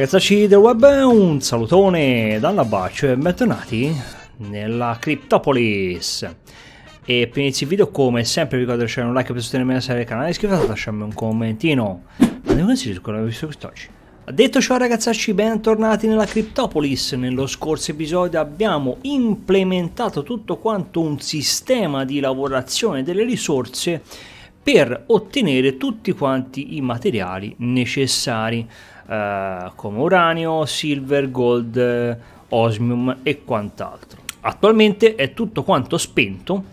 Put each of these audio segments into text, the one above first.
Ragazzi del web, un salutone dall'abbaccio e bentornati nella Cryptopolis. E per inizi il video, come sempre, vi ricordo di lasciare un like per sostenermi nella serie del canale, iscrivetevi e lasciarmi un commentino. Andiamo a consigliare quello che ho visto quest'oggi. Detto ciò, ragazzacci, bentornati nella Cryptopolis. Nello scorso episodio abbiamo implementato tutto quanto un sistema di lavorazione delle risorse per ottenere tutti quanti i materiali necessari, come uranio, silver, gold, osmium e quant'altro. Attualmente è tutto quanto spento,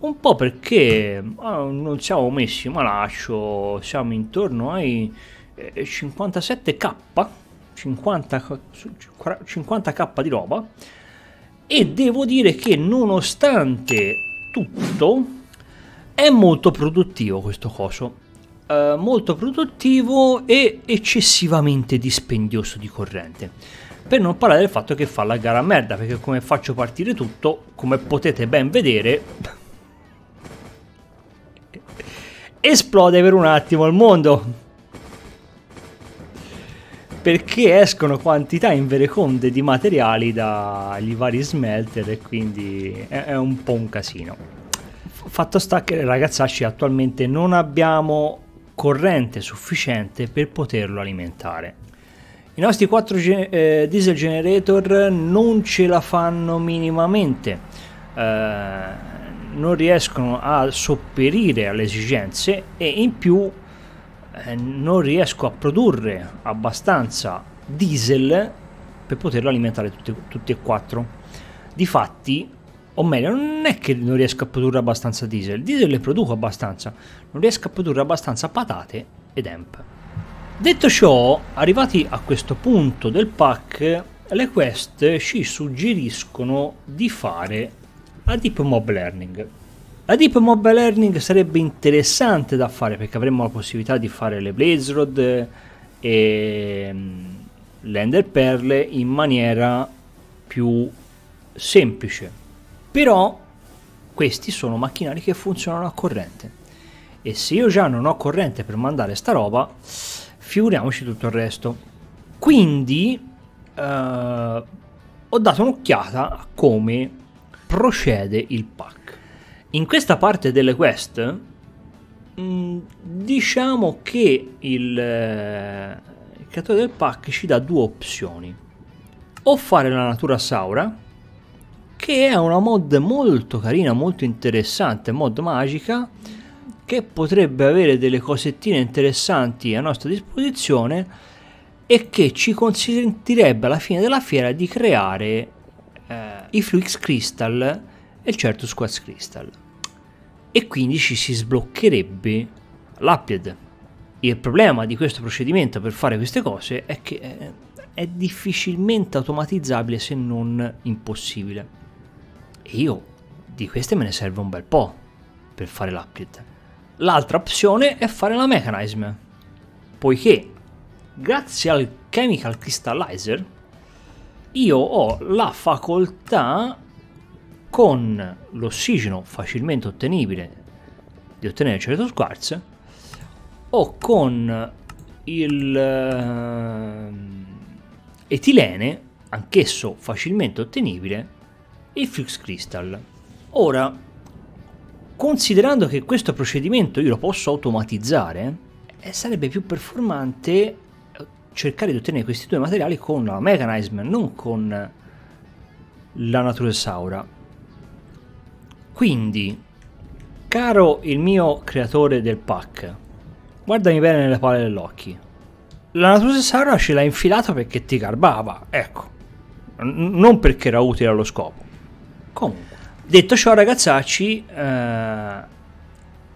un po' perché non siamo messi malaccio, siamo intorno ai 50k di roba, e devo dire che nonostante tutto è molto produttivo questo coso, molto produttivo e eccessivamente dispendioso di corrente, per non parlare del fatto che fa la gara a merda, perché come faccio partire tutto, come potete ben vedere, esplode per un attimo il mondo, perché escono quantità invereconde di materiali dagli vari smelter e quindi è un po' un casino. Fatto sta che, ragazzacci, attualmente non abbiamo corrente sufficiente per poterlo alimentare. I nostri 4 diesel generator non ce la fanno minimamente, non riescono a sopperire alle esigenze e in più non riesco a produrre abbastanza diesel per poterlo alimentare tutti e 4. Difatti, o meglio, non è che non riesco a produrre abbastanza diesel le produco abbastanza, non riesco a produrre abbastanza patate ed hemp. Detto ciò, arrivati a questo punto del pack, le quest ci suggeriscono di fare la Deep Mob Learning. La Deep Mob Learning sarebbe interessante da fare perché avremmo la possibilità di fare le Blaze Rod e le Ender Perle in maniera più semplice. Però questi sono macchinari che funzionano a corrente, e se io già non ho corrente per mandare sta roba, figuriamoci tutto il resto. Quindi ho dato un'occhiata a come procede il pack. In questa parte delle quest, diciamo che il creatore del pack ci dà due opzioni: o fare la Natura's Aura, che è una mod molto carina, molto interessante, mod magica, che potrebbe avere delle cosettine interessanti a nostra disposizione e che ci consentirebbe alla fine della fiera di creare i Flux Crystal e il Certus Quartz Crystal, e quindi ci si sbloccherebbe l'upgrade. Il problema di questo procedimento per fare queste cose è che è difficilmente automatizzabile, se non impossibile, e io di queste me ne serve un bel po' per fare l'upgrade. L'altra opzione è fare la Mechanism, poiché grazie al Chemical Crystallizer io ho la facoltà, con l'ossigeno facilmente ottenibile, di ottenere Certus Quartz, o con il etilene, anch'esso facilmente ottenibile, il Flux Crystal. Ora, considerando che questo procedimento io lo posso automatizzare, sarebbe più performante cercare di ottenere questi due materiali con la Mechanism, non con la Natura's Aura. Quindi, caro il mio creatore del pack, guardami bene nelle palle dell'occhio. La Natura's Aura ce l'ha infilata perché ti garbava, ecco. Non perché era utile allo scopo. Comunque, detto ciò, ragazzacci,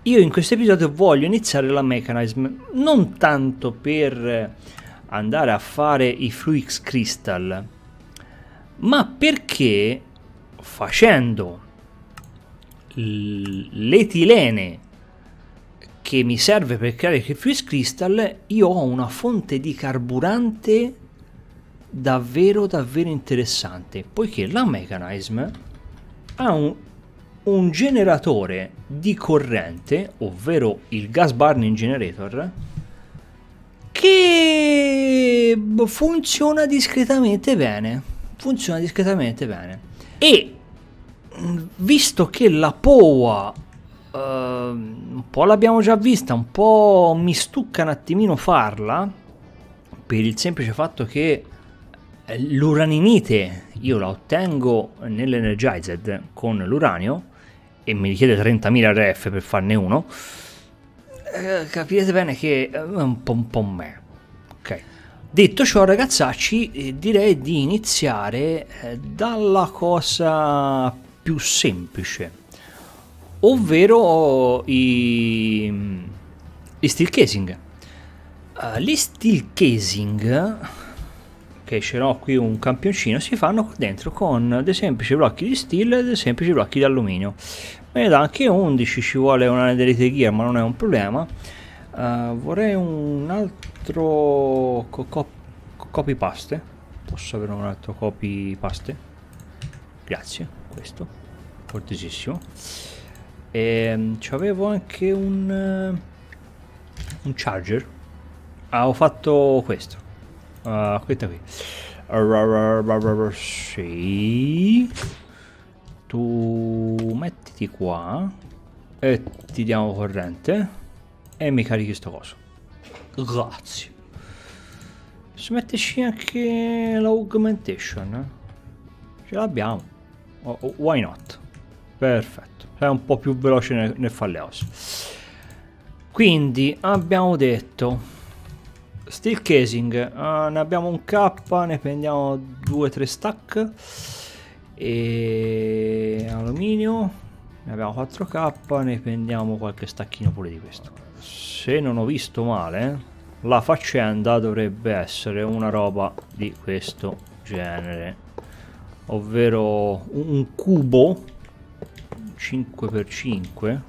io in questo episodio voglio iniziare la Mechanism, non tanto per andare a fare i Flux Crystal, ma perché facendo l'etilene che mi serve per creare il Flux Crystal, io ho una fonte di carburante davvero interessante, poiché la Mechanism ha un generatore di corrente, ovvero il gas burning generator, che tubo funziona discretamente bene, e visto che la POWAH un po' l'abbiamo già vista, un po' mi stucca un attimino farla, per il semplice fatto che l'uraninite io la ottengo nell'Energized con l'uranio e mi richiede 30.000 RF per farne uno, capirete bene che è un po' me. Ok, detto ciò ragazzacci, direi di iniziare dalla cosa più semplice, ovvero gli steel casing. Gli steel casing, che ce l'ho qui un campioncino, si fanno qua dentro con dei semplici blocchi di steel e dei semplici blocchi di alluminio. Me ne dà anche 11, ci vuole una netherite gear ma non è un problema. Vorrei un altro copypaste, posso avere un altro copypaste? Grazie, questo, cortesissimo. C'avevo anche un charger, ho fatto questo, questa qui, sì. Tu mettiti qua e ti diamo corrente e mi carichi sto coso, grazie. Posso metterci anche l'augmentation, ce l'abbiamo, why not, perfetto, è un po' più veloce nel fare le ossa. Quindi abbiamo detto steel casing, ne abbiamo un K, ne prendiamo 2-3 stack, e alluminio ne abbiamo 4K, ne prendiamo qualche stacchino pure di questo. Se non ho visto male la faccenda dovrebbe essere una roba di questo genere, ovvero un cubo 5×5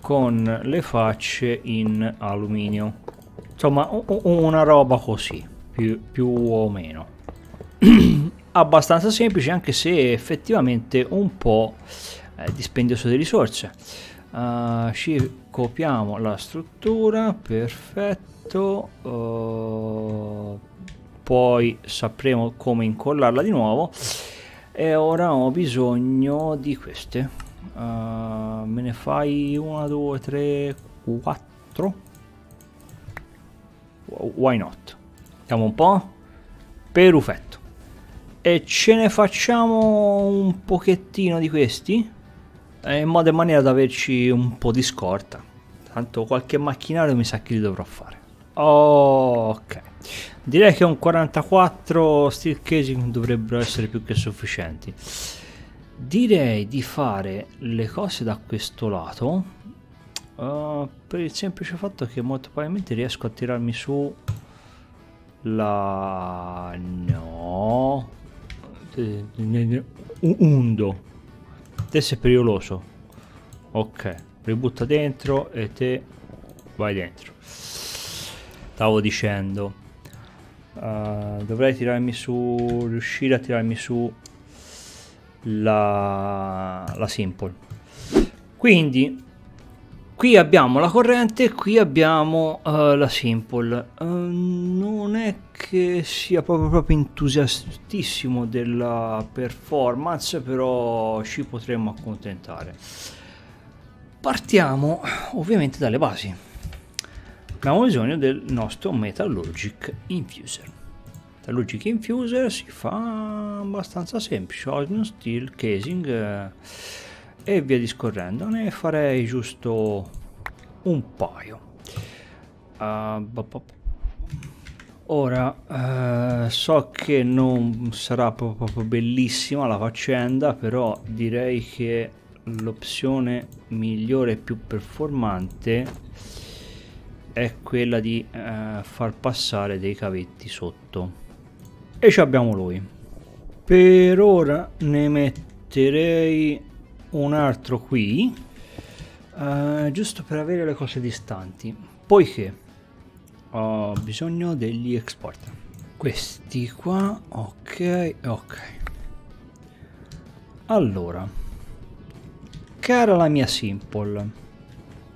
con le facce in alluminio, insomma una roba così più o meno. Abbastanza semplice, anche se effettivamente un po' dispendioso di risorse. Ci copiamo la struttura, perfetto, poi sapremo come incollarla di nuovo. E ora ho bisogno di queste, me ne fai 1, 2, 3, 4, why not, vediamo un po', perfetto. E ce ne facciamo un pochettino di questi in modo e maniera da averci un po' di scorta, tanto qualche macchinario mi sa che li dovrò fare. Ok, direi che un 44 steel casing dovrebbero essere più che sufficienti. Direi di fare le cose da questo lato, per il semplice fatto che molto probabilmente riesco a tirarmi su la... no, undo te sei pericoloso. Ok, ributta dentro e te vai dentro. Stavo dicendo, dovrei tirarmi su, riuscire a tirarmi su la simple. Quindi qui abbiamo la corrente, qui abbiamo la simple. Non è che sia proprio entusiastissimo della performance, però ci potremmo accontentare. Partiamo ovviamente dalle basi. Abbiamo bisogno del nostro Metallurgic Infuser. Metallurgic Infuser si fa abbastanza semplice, uno steel casing e via discorrendo. Ne farei giusto un paio. Ora so che non sarà proprio bellissima la faccenda, però direi che l'opzione migliore e più performante è quella di far passare dei cavetti sotto, e ci abbiamo lui. Per ora ne metterei un altro qui, giusto per avere le cose distanti, poiché ho bisogno degli export, questi qua. Ok, allora cara la mia simple,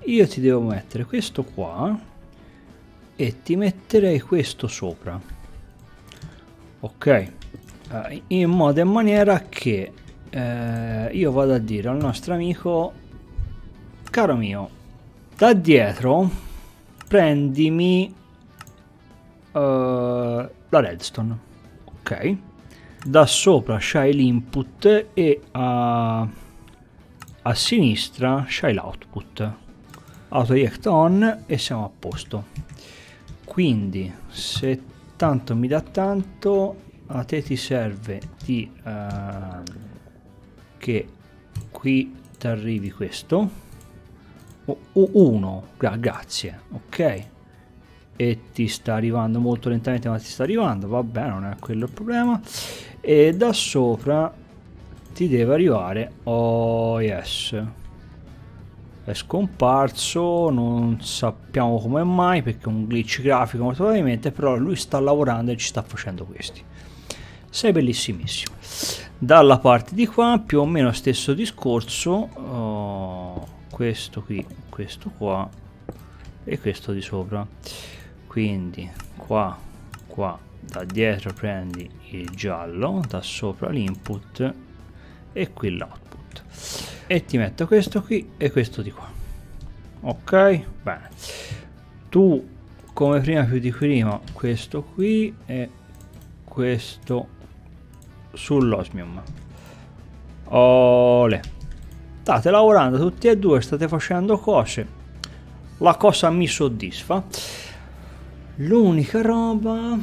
io ti devo mettere questo qua e ti metterei questo sopra, ok, in modo e in maniera che io vado a dire al nostro amico: caro mio, da dietro prendimi la redstone, ok, da sopra c'hai l'input e a sinistra c'hai l'output. Auto-eject on e siamo a posto. Quindi se tanto mi dà tanto, a te ti serve di che qui ti arrivi questo, uno, grazie, ok, e ti sta arrivando molto lentamente, ma ti sta arrivando, va bene, non è quello il problema. E da sopra ti deve arrivare, oh yes, è scomparso, non sappiamo come mai, perché è un glitch grafico molto probabilmente, però lui sta lavorando e ci sta facendo questi. Sei bellissimissimo. Dalla parte di qua più o meno stesso discorso, questo qui, questo qua e questo di sopra. Quindi qua, da dietro prendi il giallo, da sopra l'input e qui l'output, e ti metto questo qui e questo di qua, ok, bene. Tu come prima più di prima questo qui e questo sull'osmium. Olè, state lavorando tutti e due, state facendo cose, la cosa mi soddisfa. L'unica roba,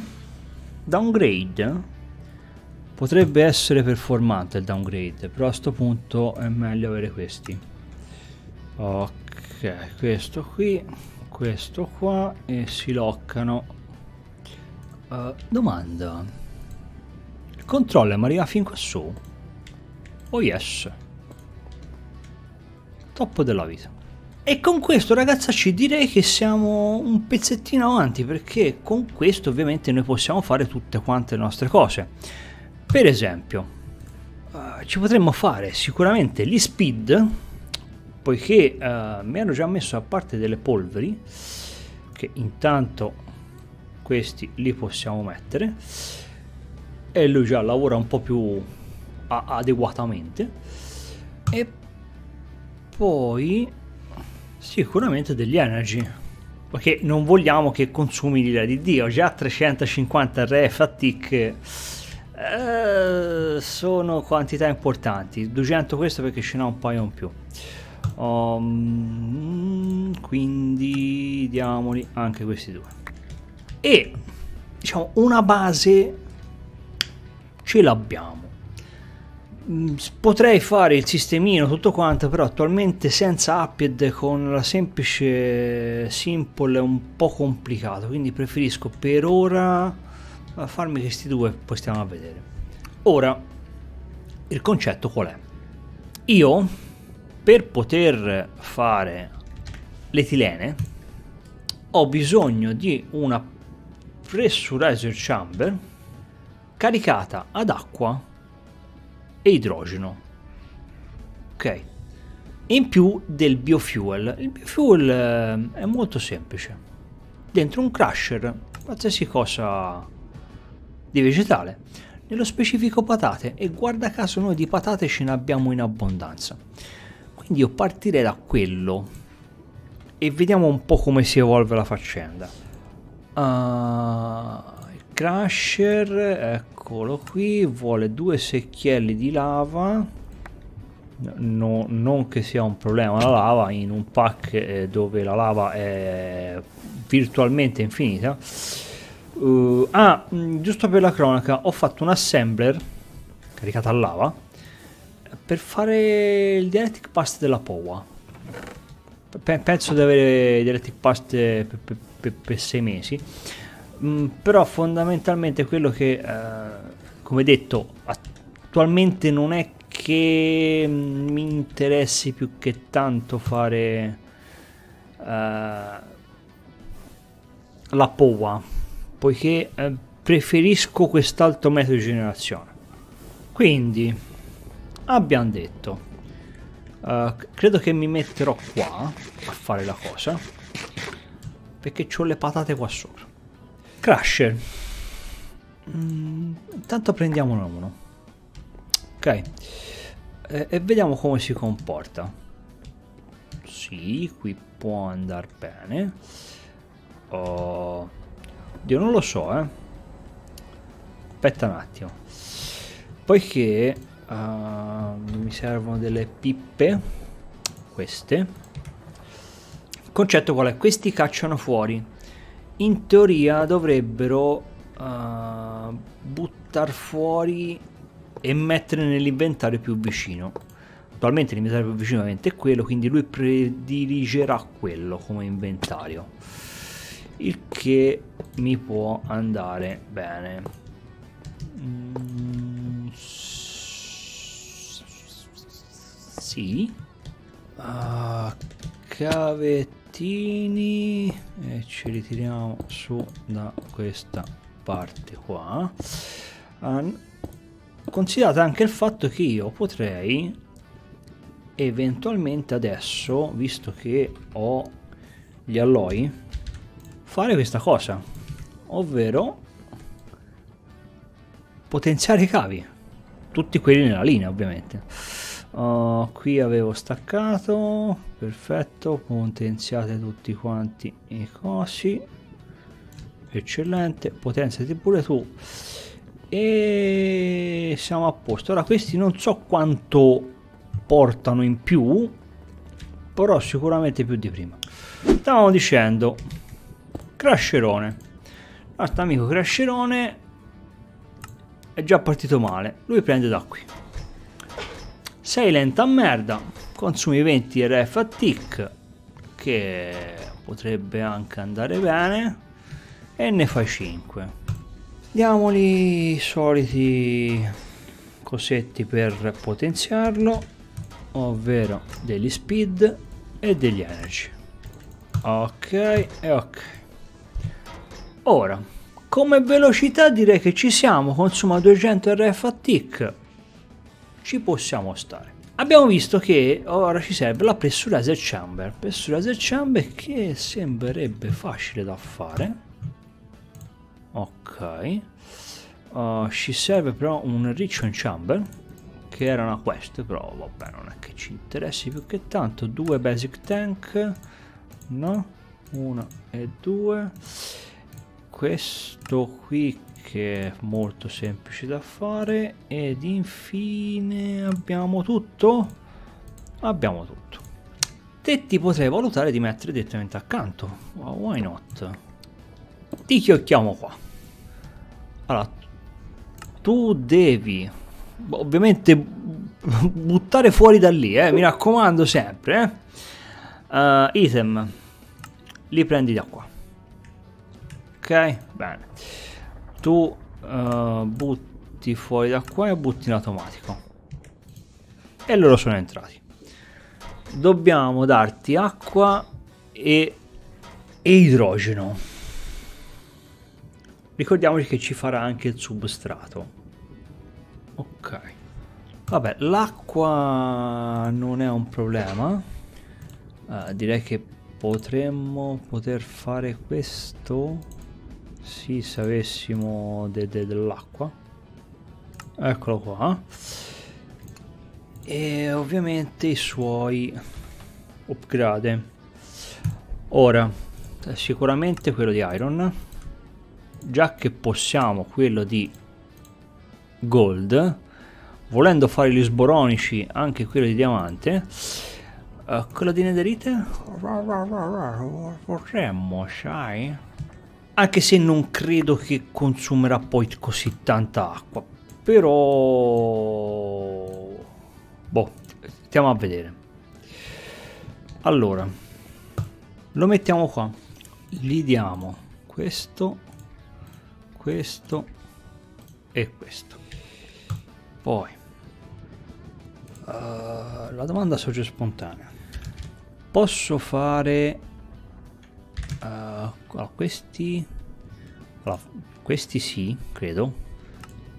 downgrade. Potrebbe essere performante il downgrade, però a sto punto è meglio avere questi. Ok, questo qui, questo qua, e si loccano. Domanda: il controller mi arriva fin qua su? Oh yes, top della vita. E con questo, ragazzacci, direi che siamo un pezzettino avanti, perché con questo ovviamente noi possiamo fare tutte quante le nostre cose. Per esempio, ci potremmo fare sicuramente gli speed, poiché mi hanno già messo a parte delle polveri, che intanto questi li possiamo mettere, e lui già lavora un po' più adeguatamente, e poi sicuramente degli energy, perché non vogliamo che consumi l'ira di Dio. Già 350 RF a tick sono quantità importanti. 200 questo perché ce n'è un paio in più, quindi diamoli anche questi due, e diciamo una base ce l'abbiamo. Potrei fare il sistemino tutto quanto, però attualmente senza Appied con la semplice simple è un po' complicato, quindi preferisco per ora a farmi questi due, poi stiamo a vedere. Ora, il concetto qual è? Io, per poter fare l'etilene, ho bisogno di una pressurizer chamber caricata ad acqua e idrogeno, ok? In più del biofuel. Il biofuel è molto semplice. Dentro un crusher, qualsiasi cosa di vegetale, nello specifico patate, e guarda caso noi di patate ce ne abbiamo in abbondanza, quindi io partirei da quello e vediamo un po' come si evolve la faccenda. Il crusher, eccolo qui, vuole due secchielli di lava, no, non che sia un problema la lava in un pack dove la lava è virtualmente infinita. Giusto per la cronaca, ho fatto un assembler caricato a lava per fare il Dielectric Paste della POWAH. Penso di avere Dielectric Paste per 6 mesi, però fondamentalmente quello che come detto attualmente non è che mi interessi più che tanto fare la POWAH, poiché preferisco quest'altro metodo di generazione. Quindi abbiamo detto, credo che mi metterò qua a fare la cosa, perché c'ho le patate qua sopra. Crusher. Intanto prendiamone uno. Ok. E vediamo come si comporta. Sì, qui può andare bene. Oh. Dio, non lo so, eh. Aspetta un attimo. Poiché mi servono delle pippe. Queste. Il concetto qual è? Questi cacciano fuori. In teoria dovrebbero buttar fuori e mettere nell'inventario più vicino. Attualmente l'inventario più vicino è quello, quindi lui prediligerà quello come inventario, il che mi può andare bene. Sì. Cavettini, e ci ritiriamo su da questa parte qua. Considerate anche il fatto che io potrei eventualmente adesso, visto che ho gli alloi, fare questa cosa, ovvero potenziare i cavi, tutti quelli nella linea ovviamente. Qui avevo staccato, perfetto, potenziate tutti quanti i cosi, eccellente, potenziati pure tu. E siamo a posto. Ora questi non so quanto portano in più, però sicuramente più di prima. Stavamo dicendo Crasherone. Nostro amico Crasherone è già partito male. Lui prende da qui. Sei lenta a merda, consumi 20 RF a tick, che potrebbe anche andare bene, e ne fai 5. Diamogli i soliti cosetti per potenziarlo, ovvero degli speed e degli energy. Ok, e ok. Ora, come velocità direi che ci siamo, consuma 200 RF a tick, ci possiamo stare. Abbiamo visto che ora ci serve la pressurizer chamber, che sembrerebbe facile da fare. Ok, ci serve però un Enrichment Chamber, che era una quest, però vabbè, non è che ci interessi più che tanto. 2 Basic Tank, no? 1 e 2. Questo qui che è molto semplice da fare. Ed infine abbiamo tutto? Abbiamo tutto. Te ti potrei valutare di mettere direttamente accanto, why not? Ti chiocchiamo qua. Allora, tu devi ovviamente buttare fuori da lì, mi raccomando sempre, item li prendi da qua. Ok, bene. Tu butti fuori da qua e butti in automatico. E loro sono entrati. Dobbiamo darti acqua e idrogeno. Ricordiamoci che ci farà anche il substrato. Ok. Vabbè, l'acqua non è un problema. Direi che potremmo poter fare questo. Sì, se avessimo dell'acqua. Eccolo qua. E ovviamente i suoi upgrade. Ora, sicuramente quello di Iron. Già che possiamo, quello di gold, volendo fare gli sboronici anche quello di diamante, quello di nederite vorremmo, sai, anche se non credo che consumerà poi così tanta acqua, però boh, stiamo a vedere. Allora lo mettiamo qua, gli diamo questo e questo. Poi la domanda sorge spontanea. Posso fare questi sì, credo,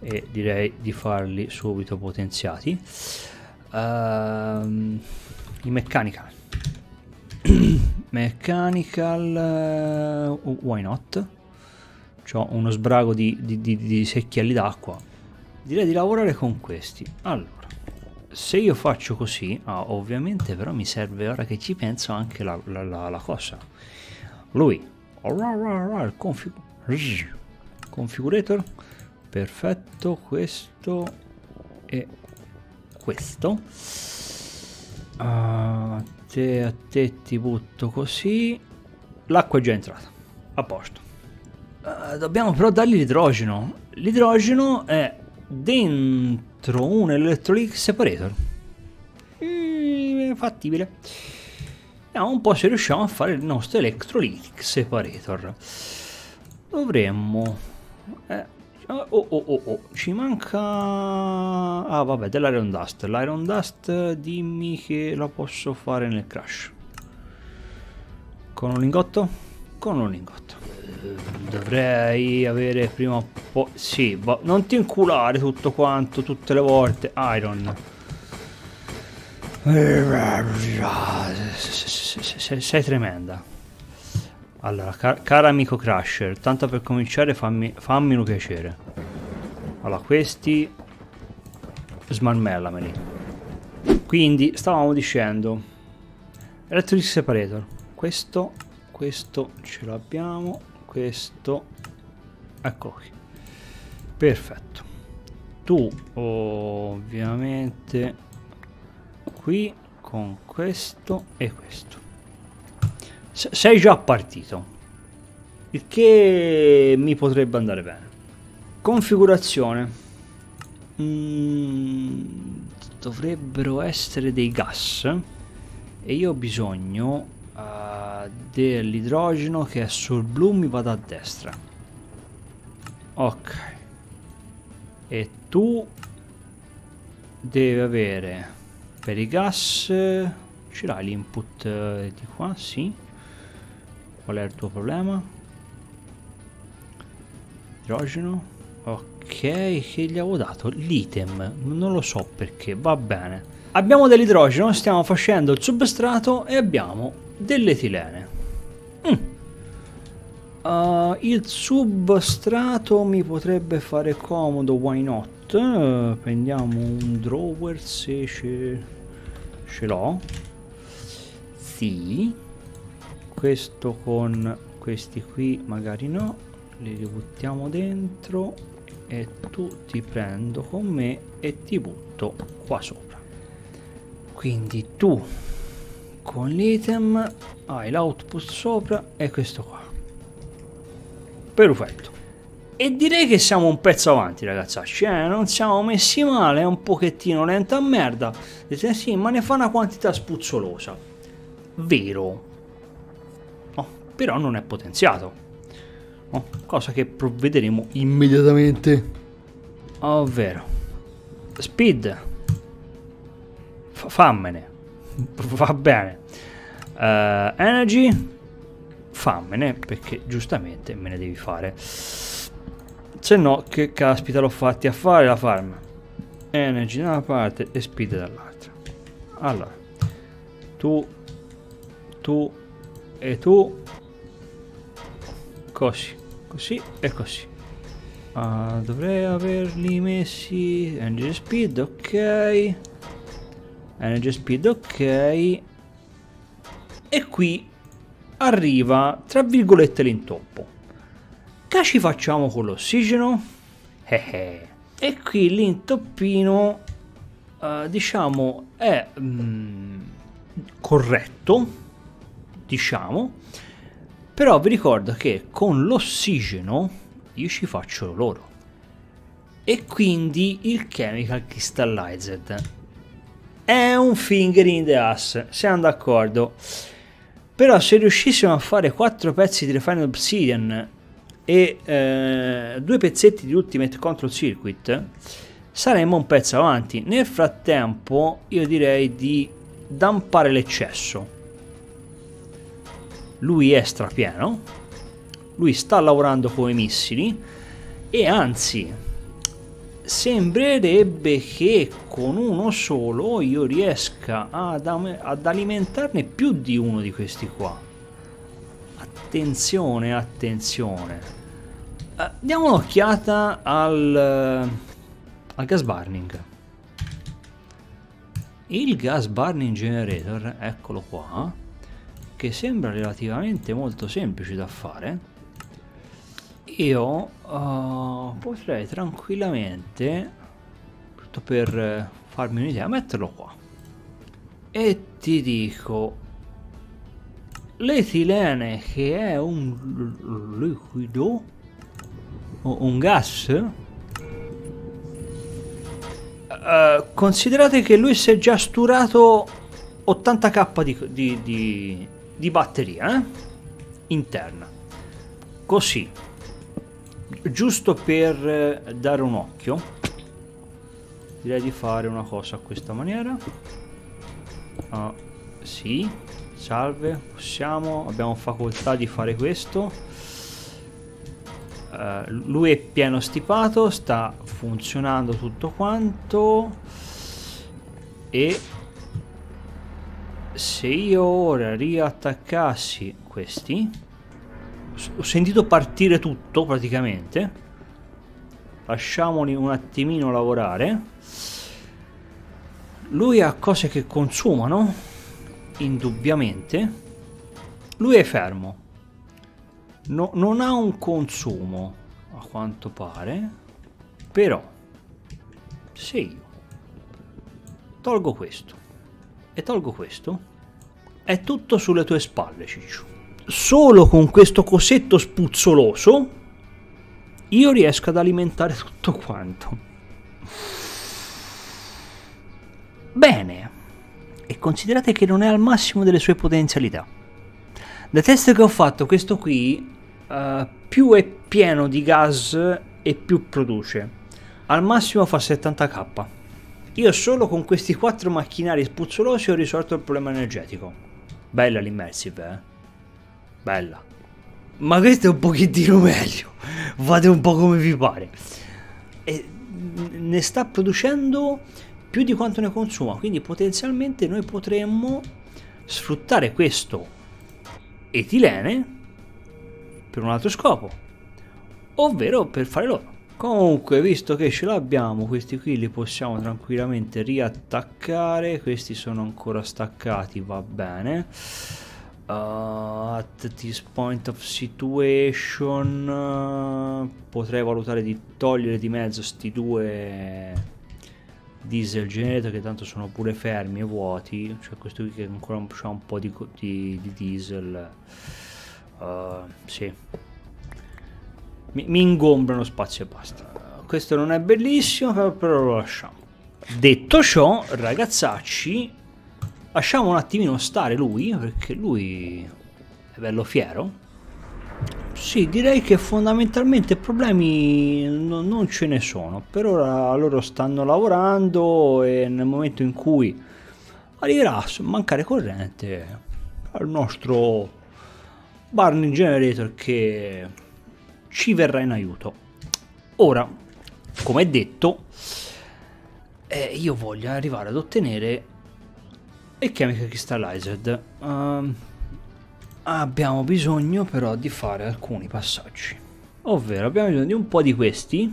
e direi di farli subito potenziati. In meccanica Mechanical... why not? C'ho uno sbrago di secchielli d'acqua. Direi di lavorare con questi. Allora, se io faccio così... ah, ovviamente però mi serve, ora che ci penso, anche la cosa. Lui. Configurator. Perfetto, questo e questo. A te ti butto così. L'acqua è già entrata, a posto. Dobbiamo però dargli l'idrogeno. L'idrogeno è dentro un Electrolytic separator. Fattibile. Vediamo un po' se riusciamo a fare il nostro Electrolytic separator. Dovremmo... Oh, ci manca... ah, vabbè, dell'Iron Dust. L'Iron Dust, dimmi che la posso fare nel crash. Con un lingotto? Con un lingotto. Dovrei avere prima o poi... sì, non ti inculare tutto quanto, tutte le volte. Iron. Sei tremenda. Allora, caro amico Crusher, tanto per cominciare fammi un piacere. Allora, questi smarmellameli. Quindi, stavamo dicendo Electrolytic separator. Questo ce l'abbiamo. Questo, ecco qui. Perfetto. Tu, ovviamente, qui con questo e questo. Sei già partito, il che mi potrebbe andare bene. Configurazione. Dovrebbero essere dei gas e io ho bisogno dell'idrogeno che è sul blu, mi vado a destra. Ok. E tu devi avere per i gas, ce l'hai l'input di qua? Sì. Qual è il tuo problema? Idrogeno. Ok, che gli avevo dato? L'item. Non lo so perché, va bene. Abbiamo dell'idrogeno, stiamo facendo il substrato e abbiamo dell'etilene. Il substrato mi potrebbe fare comodo, why not? Prendiamo un drawer se ce l'ho. Sì. Questo con questi qui magari no, li buttiamo dentro e tu ti prendo con me e ti butto qua sopra. Quindi tu con l'item hai l'output sopra e questo qua. Perfetto. E direi che siamo un pezzo avanti, ragazzacci, non siamo messi male, è un pochettino lenta a merda. Dite sì, ma ne fa una quantità spuzzolosa. Vero. Però non è potenziato, no? Cosa che provvederemo immediatamente. Ovvero speed. Fammene. Va bene. Energy. Fammene, perché giustamente me ne devi fare. Se no che caspita l'ho fatti a fare la farm. Energy da una parte e speed dall'altra. Allora tu e tu. Così, così e così. Dovrei averli messi. Energy speed, ok. Energy speed, ok. E qui arriva, tra virgolette, l'intoppo. Che ci facciamo con l'ossigeno? E qui l'intoppino, diciamo, è corretto, diciamo. Però vi ricordo che con l'ossigeno io ci faccio l'oro. E quindi il Chemical Crystallizer è un finger in the ass, siamo d'accordo. Però se riuscissimo a fare 4 pezzi di Refined Obsidian e 2 pezzetti di Ultimate Control Circuit, saremmo un pezzo avanti. Nel frattempo io direi di dampare l'eccesso. Lui è strapieno, lui sta lavorando con i missili e anzi sembrerebbe che con uno solo io riesca ad alimentarne più di uno di questi qua. Attenzione, attenzione. Diamo un'occhiata al gas burning. Il gas burning generator, eccolo qua, che sembra relativamente molto semplice da fare. Io potrei tranquillamente, tutto per farmi un'idea, metterlo qua. E ti dico, l'etilene, che è un liquido o un gas, considerate che lui si è già sturato 80k di batteria interna, così, giusto per dare un occhio. Direi di fare una cosa a questa maniera. Sì, salve, possiamo, abbiamo facoltà di fare questo. Lui è pieno stipato, sta funzionando tutto quanto. E se io ora riattaccassi questi, ho sentito partire tutto praticamente. Lasciamoli un attimino lavorare. Lui ha cose che consumano, indubbiamente. Lui è fermo, no, non ha un consumo a quanto pare. Però se io tolgo questo e tolgo questo, è tutto sulle tue spalle, ciccio. Solo con questo cosetto spuzzoloso io riesco ad alimentare tutto quanto. Bene. E considerate che non è al massimo delle sue potenzialità. Da test che ho fatto, questo qui più è pieno di gas e più produce. Al massimo fa 70k. Io solo con questi 4 macchinari spuzzolosi ho risolto il problema energetico. Bella l'immersive, eh? Bella. Ma questo è un pochettino meglio. Fate un po' come vi pare. E ne sta producendo più di quanto ne consuma, quindi potenzialmente noi potremmo sfruttare questo etilene per un altro scopo, ovvero per fare l'oro. Comunque, visto che ce l'abbiamo, questi qui li possiamo tranquillamente riattaccare. Questi sono ancora staccati, va bene. At this point of situation potrei valutare di togliere di mezzo sti due diesel generator, che tanto sono pure fermi e vuoti. Cioè questo qui che ancora ha un po' di diesel, sì, mi ingombrano spazio e basta. Questo non è bellissimo, però lo lasciamo. Detto ciò, ragazzacci, lasciamo un attimino stare lui, perché lui è bello fiero. Sì, direi che fondamentalmente problemi non ce ne sono. Per ora loro stanno lavorando e nel momento in cui arriverà a mancare corrente al nostro burning generator, che ci verrà in aiuto. Ora, come detto, io voglio arrivare ad ottenere il Chemical Crystallizer. Abbiamo bisogno però di fare alcuni passaggi, ovvero abbiamo bisogno di un po' di questi,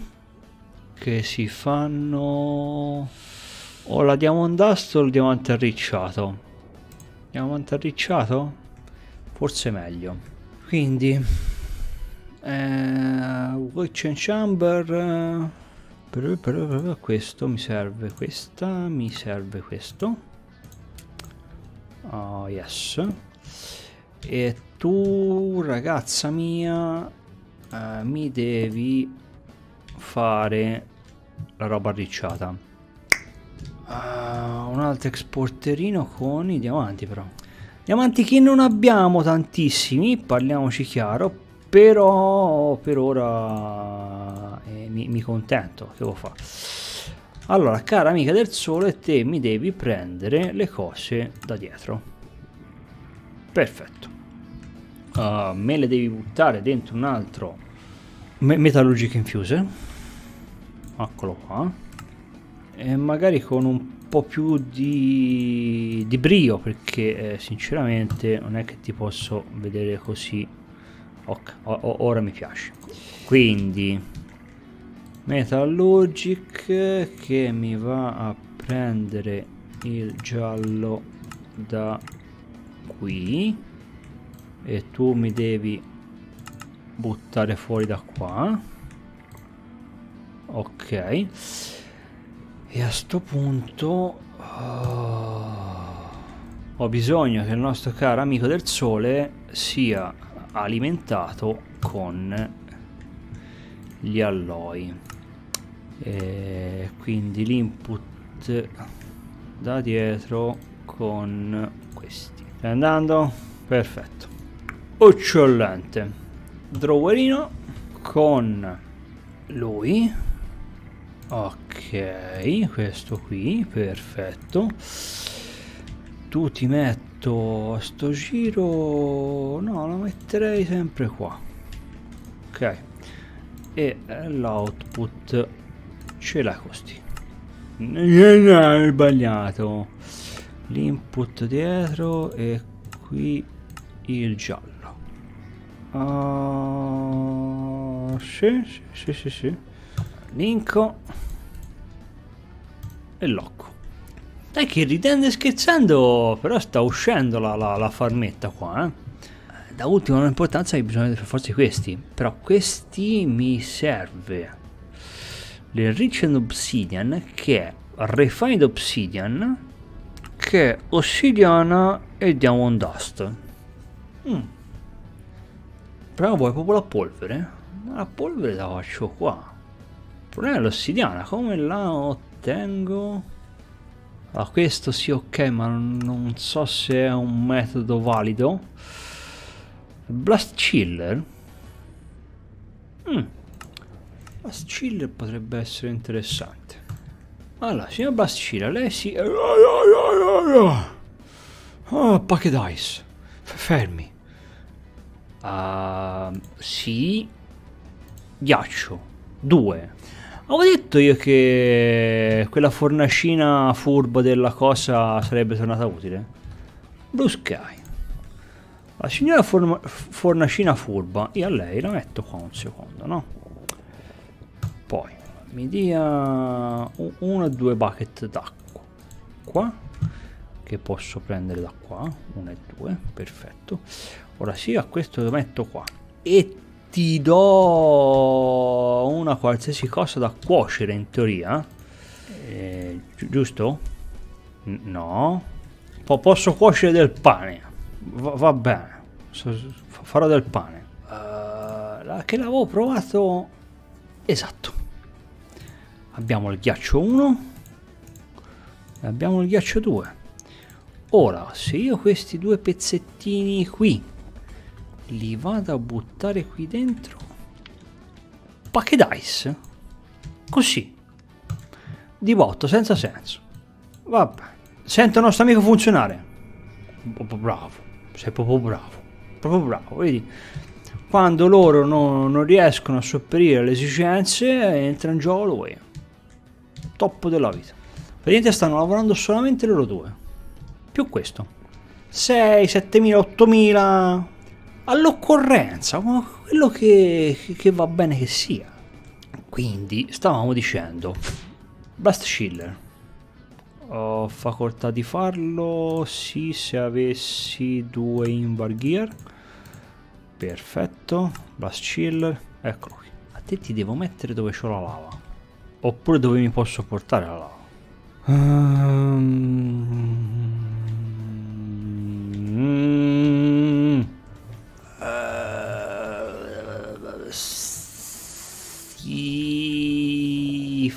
che si fanno o la diamondust o il diamante arricciato. Diamante arricciato? Forse meglio. Quindi Watch and Chamber, per questo mi serve, questa mi serve, questo. Oh yes. E tu, ragazza mia, mi devi fare la roba arricciata. Un altro exporterino con i diamanti, però. Diamanti che non abbiamo tantissimi, parliamoci chiaro, però per ora mi contento, che lo fa. Allora, cara amica del sole, te mi devi prendere le cose da dietro. Perfetto. Me le devi buttare dentro un altro Metallurgic Infuser. Eccolo qua. E magari con un po' più di brio, perché sinceramente non è che ti posso vedere così Ok, ora mi piace. Quindi Metallurgic che mi va a prendere il giallo da qui e tu mi devi buttare fuori da qua. Ok, e a sto punto ho bisogno che il nostro caro amico del sole sia alimentato con gli alloy, e quindi l'input da dietro con questi. Stai andando? Perfetto, eccellente. Drawerino con lui. Ok, questo qui, perfetto. Tu ti metto sto giro, no, lo metterei sempre qua. Ok, e l'output ce l'ha così. No, ho sbagliato. L'input dietro e qui il giallo. Sì, sì, sì, sì. Linko e Locco. Dai che ridendo e scherzando, però sta uscendo la farmetta qua, eh. Da ultimo non ha importanza che bisogna per forza di questi, però questi mi serve. Le Refined Obsidian, che è Refined Obsidian, che è Ossidiana e Diamond Dust. Però vuoi proprio la polvere? La polvere la faccio qua. Il problema è l'ossidiana, come la ottengo? Ah, questo sì, ok, ma non so se è un metodo valido. Blast Chiller? Blast Chiller potrebbe essere interessante. Allora, signor Blast Chiller, lei si... Packed Ice. Fermi. Sì, ghiaccio 2. Avevo detto io che quella fornacina furba della cosa sarebbe tornata utile. Blue Sky. La signora fornacina furba, io a lei la metto qua un secondo, no? Poi mi dia 1 e 2 bucket d'acqua qua, che posso prendere da qua, 1 e 2, perfetto. Ora sì, a questo lo metto qua e ti do una qualsiasi cosa da cuocere in teoria, giusto? No, posso cuocere del pane, va bene, farò del pane, che l'avevo provato, esatto. Abbiamo il ghiaccio 1 e abbiamo il ghiaccio 2. Ora se io questi due pezzettini qui li vado a buttare qui dentro, Packed Ice, così di botto, senza senso. Vabbè, sento il nostro amico funzionare. Bravo, sei proprio bravo, proprio bravo. Vedi, quando loro non riescono a sopperire alle esigenze entra in gioco lui. Top della vita. Praticamente stanno lavorando solamente loro due, più questo 6, 7000, 8000 all'occorrenza, quello che va bene che sia. Quindi stavamo dicendo Blast Chiller, ho facoltà di farlo, sì, se avessi 2 invar gear. Perfetto, Blast Chiller, eccolo qui. A te ti devo mettere dove c'ho la lava, oppure dove mi posso portare la lava.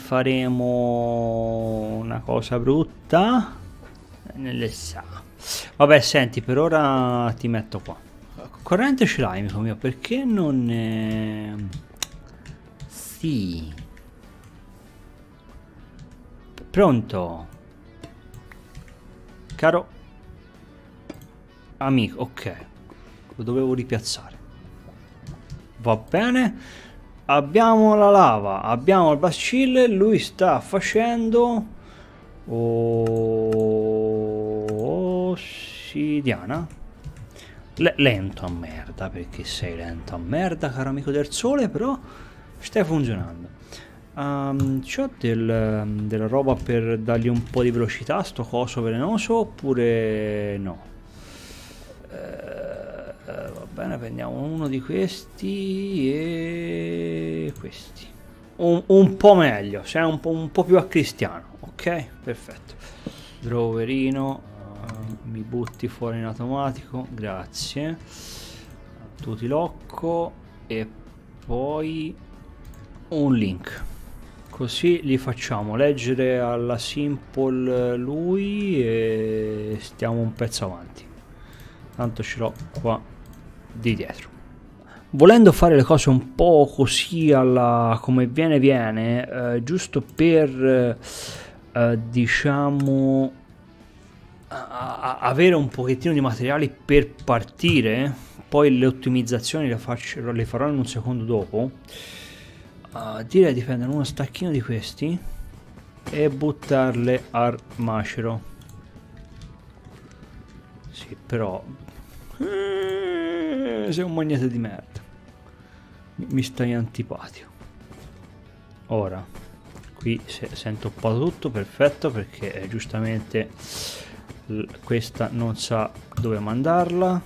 Faremo una cosa brutta, nelle sa. Vabbè, senti, per ora ti metto qua. Corrente ce l'hai, amico mio, perché non è... Sì. Pronto, caro amico. Ok, lo dovevo ripiazzare. Va bene. Abbiamo la lava, abbiamo il Blast Chiller, lui sta facendo ossidiana. Lento a merda, perché sei lento a merda, caro amico del sole, però stai funzionando. C'ho della roba per dargli un po' di velocità a sto coso velenoso oppure no? Va bene, prendiamo uno di questi e questi. Un po' meglio, sei un po' più a cristiano, ok? Perfetto. Droverino. Mi butti fuori in automatico, grazie. Tutilocco e poi un link, così li facciamo leggere alla Simple lui e stiamo un pezzo avanti, tanto ce l'ho qua di dietro. Volendo fare le cose un po' così alla come viene, giusto per diciamo avere un pochettino di materiali per partire, poi le ottimizzazioni le farò in un secondo dopo. Direi di prendere uno stacchino di questi e buttarle al macero. Sì, però sei un magnate di merda, mi stai antipatico. Ora qui si è intoppato tutto, perfetto, perché giustamente questa non sa dove mandarla,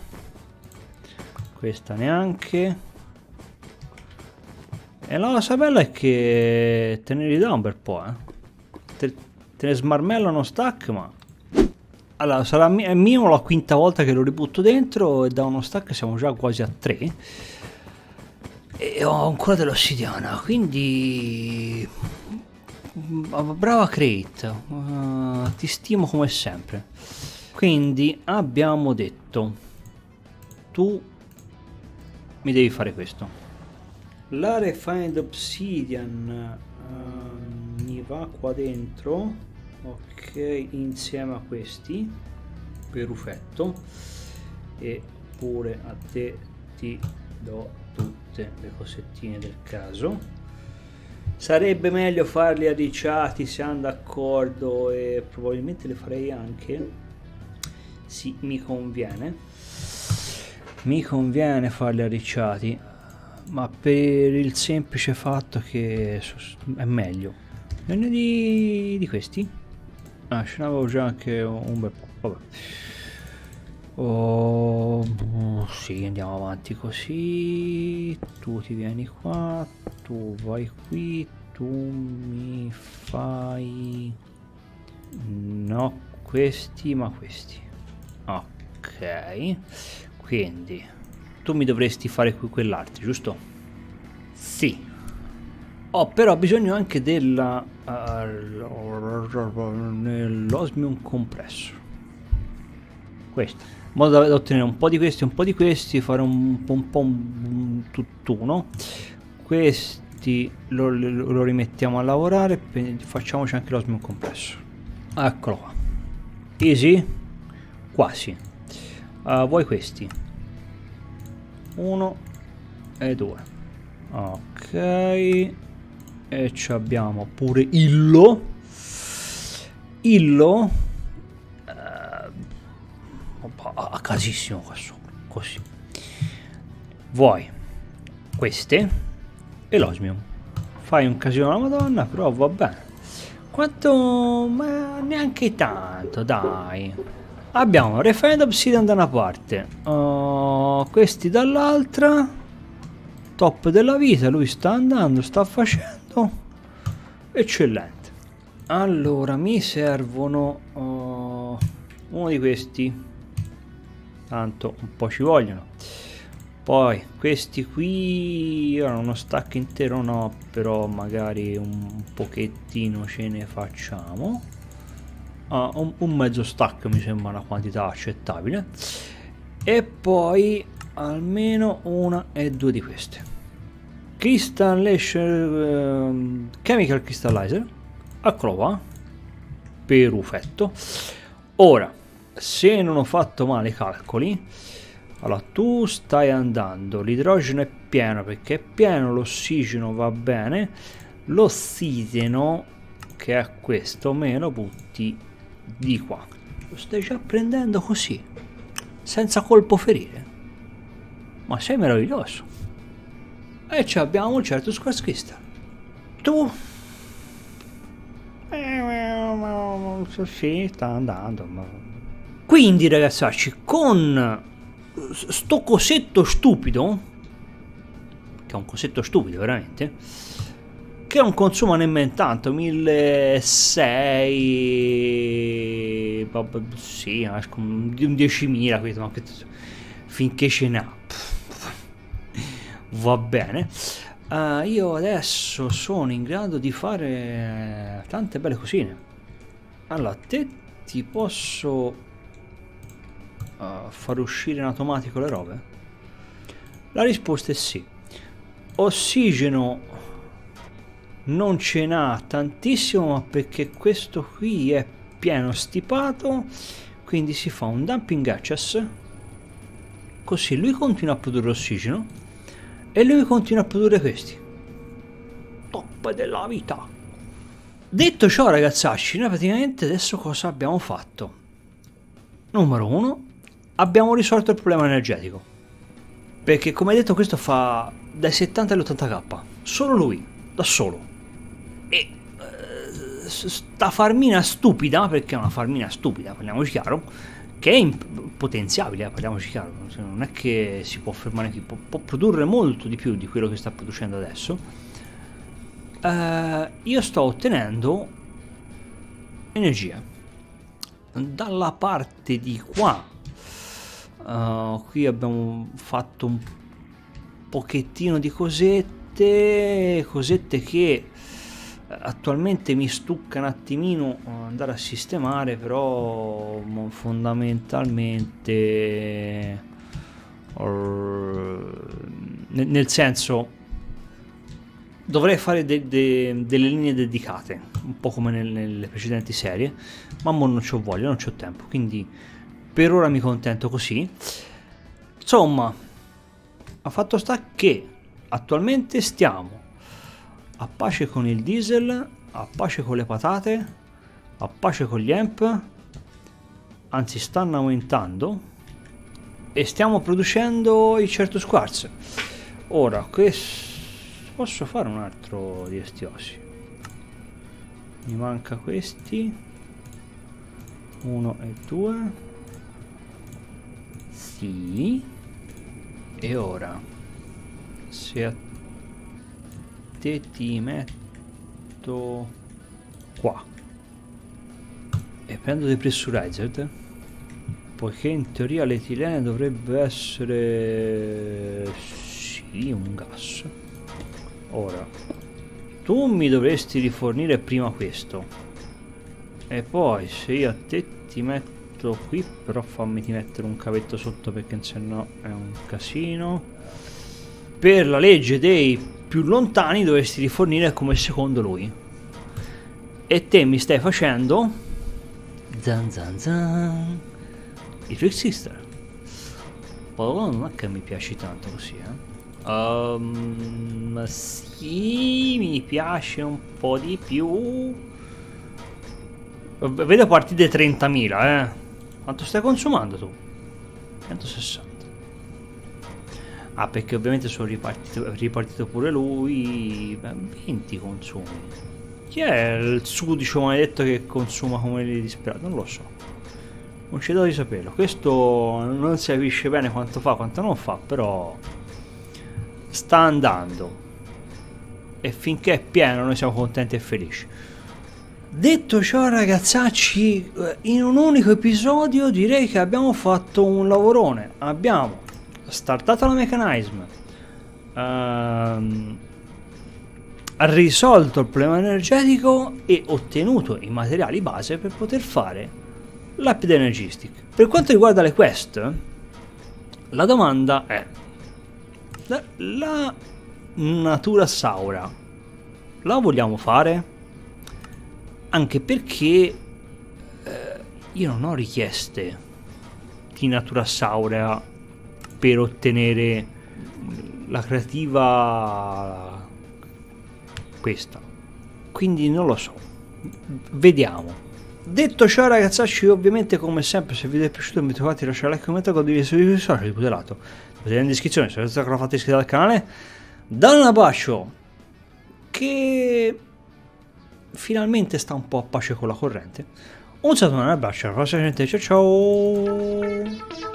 questa neanche, e la cosa bella è che te ne ridà un bel po', te ne smarmella uno stack. Ma allora sarà minimo la quinta volta che lo ributto dentro e da uno stack siamo già quasi a 3 e ho ancora dell'ossidiana, quindi brava Create, ti stimo come sempre. Quindi abbiamo detto, tu mi devi fare questo. La Refined Obsidian mi va qua dentro, ok, insieme a questi, perfetto, e pure a te ti do tutte le cosettine del caso. Sarebbe meglio farli arricciati, siamo d'accordo, e probabilmente le farei anche. Sì, mi conviene farli arricciati, ma per il semplice fatto che è meglio. Ne ho di questi? Ah, ce n'avevo già anche un bel po', vabbè. Oh, sì, andiamo avanti così. Tu ti vieni qua, tu vai qui, tu mi fai no questi ma questi, ok, quindi tu mi dovresti fare qui quell'arte, giusto? Sì. Ho però bisogno anche della dell'osmium compresso, questo, in modo da ottenere un po' di questi, un po' di questi, fare un po' un tutt'uno. Questi lo rimettiamo a lavorare, facciamoci anche l'osmium compresso, eccolo qua, easy, quasi. Vuoi questi? Uno e due, ok, e ci abbiamo pure illo a casissimo qua sopra, così. Vuoi queste e l'osmium? Fai un casino alla madonna, però va bene. Quanto? Ma neanche tanto, dai. Abbiamo Refined Obsidian da una parte, questi dall'altra. Top della vita, lui sta andando, sta facendo. Eccellente. Allora mi servono uno di questi, tanto un po' ci vogliono. Poi questi qui, ora uno stack intero no, però magari un pochettino ce ne facciamo. Un mezzo stack mi sembra una quantità accettabile. E poi almeno una e due di queste. Chemical Crystallizer, eccolo qua, perfetto. Ora, se non ho fatto male i calcoli, allora tu stai andando, l'idrogeno è pieno perché è pieno, l'ossigeno va bene, l'ossigeno che è questo me lo butti di qua, lo stai già prendendo così senza colpo ferire, Ma sei meraviglioso. E ci abbiamo un certo Certus Crystal. Tu? Sì, sta andando, ma... Quindi ragazzacci, con sto cosetto stupido, che è un cosetto stupido veramente, che non consuma nemmeno tanto, 1600, sì, un 10.000, capito? Ma che... finché ce n'ha, va bene. Io adesso sono in grado di fare tante belle cosine. Allora, te ti posso far uscire in automatico le robe? La risposta è sì. Ossigeno non ce n'ha tantissimo, ma perché questo qui è pieno stipato, quindi si fa un dumping access, così lui continua a produrre ossigeno e lui continua a produrre questi. Top della vita. Detto ciò ragazzacci, noi praticamente adesso cosa abbiamo fatto? Numero 1, abbiamo risolto il problema energetico, perché come detto questo fa dai 70 all'80k solo lui, da solo. E sta farmina stupida, perché è una farmina stupida, parliamoci chiaro, che è potenziabile, parliamoci chiaro, non è che si può fermare qui, può produrre molto di più di quello che sta producendo adesso. Io sto ottenendo energia dalla parte di qua. Qui abbiamo fatto un pochettino di cosette che attualmente mi stucca un attimino andare a sistemare, però fondamentalmente nel senso dovrei fare delle linee dedicate, un po' come nelle precedenti serie, ma non ci ho voglia, non c'ho tempo, quindi per ora mi contento così. Insomma, ha fatto sta che attualmente stiamo a pace con il diesel, a pace con le patate, a pace con gli hemp, anzi stanno aumentando, e stiamo producendo i Certus Quartz. Ora questo posso fare un altro di questi ossi, mi manca questi 1 e 2, sì. E ora se a te ti metto qua e prendo dei pressurized, poiché in teoria l'etilene dovrebbe essere sì un gas. Ora tu mi dovresti rifornire prima questo, e poi se io a te ti metto qui, però fammiti mettere un cavetto sotto perché sennò è un casino. Per la legge dei più lontani dovresti rifornire come secondo lui, e te mi stai facendo zan zan zan i Trick Sister. Oh, non è che mi piaci tanto così, eh. Sì, mi piace un po' di più. Vedo partite 30.000, eh. Quanto stai consumando tu? 160. Ah, perché ovviamente sono ripartito pure lui. 20 consumi. Chi è il sudicio maledetto che consuma come li disperati? Non lo so, non c'è dato di saperlo. Questo non si capisce bene quanto fa, quanto non fa, però sta andando, e finché è pieno noi siamo contenti e felici. Detto ciò ragazzacci, in un unico episodio direi che abbiamo fatto un lavorone. Abbiamo startato la Mechanism, risolto il problema energetico e ottenuto i materiali base per poter fare l'Apid Energistic. Per quanto riguarda le quest, la domanda è: la Natura's Aura la vogliamo fare? Anche perché io non ho richieste di Natura's Aura per ottenere la creativa questa, quindi non lo so, vediamo Detto ciò ragazzacci, ovviamente come sempre se il video è piaciuto mi trovate a lasciare like, commento, condividere sui social, tutelato. Vedete in descrizione, se non siete ancora fatti iscrivere al canale. Dal Nabascio, che finalmente sta un po' a pace con la corrente. Un saluto, un abbraccio, alla prossima gente, ciao ciao!